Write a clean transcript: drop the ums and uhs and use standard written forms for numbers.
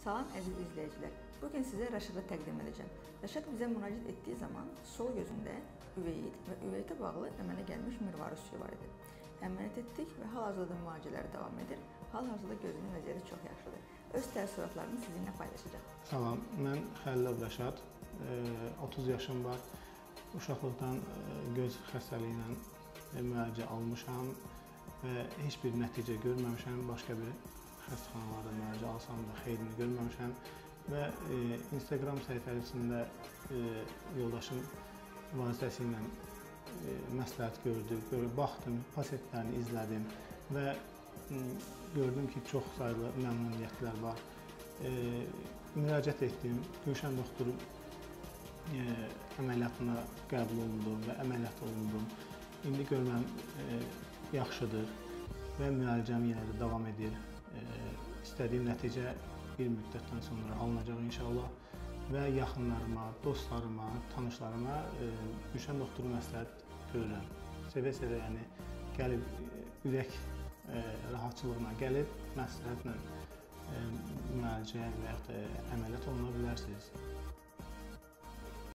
Salam əziz izləyicilər, bugün sizə Rəşadı təqdim edəcəm. Rəşad bizə müraciət etdiyi zaman sol gözündə Uveit və Uveitə bağlı əmələ gəlmiş mirvari üstü var idi. Əməliyyat etdik və hal-hazırda müalicələr davam edir. Hal-hazırda gözünün vəziyyəti çox yaxşıdır. Öz təəssüratlarını sizinlə paylaşacaq. Salam, mən Xəlil Rəşad, 30 yaşım var. Uşaqlıqdan göz xəstəliyi ilə müalicə almışam və heç bir nəticə görməmişəm, başqa bir xəstəxanalarda müalicə alsam da xeyrini görməmişəm və Instagram səhifəsində yoldaşım vasitəsilə məsləhət gördüm, baxdım, pasientlərini izlədim və gördüm ki, çox sayılı məmnuniyyətlər var. Müraciət etdim, Gülşən doktor əməliyyatına qəbul olundum və əməliyyat olundum. İndi görməm yaxşıdır və müalicəm yenə də davam edir. İstədiyim nəticə bir müddətdən sonra alınacaq inşallah və yaxınlarıma, dostlarıma, tanışlarıma Gülşən doktoru məsləhət görürəm. Sevə-sevə, yəni gəlib, ürək rahatçılığına gəlib, məsləhətlə müalicə və yaxud da əməliyyat oluna bilərsiniz.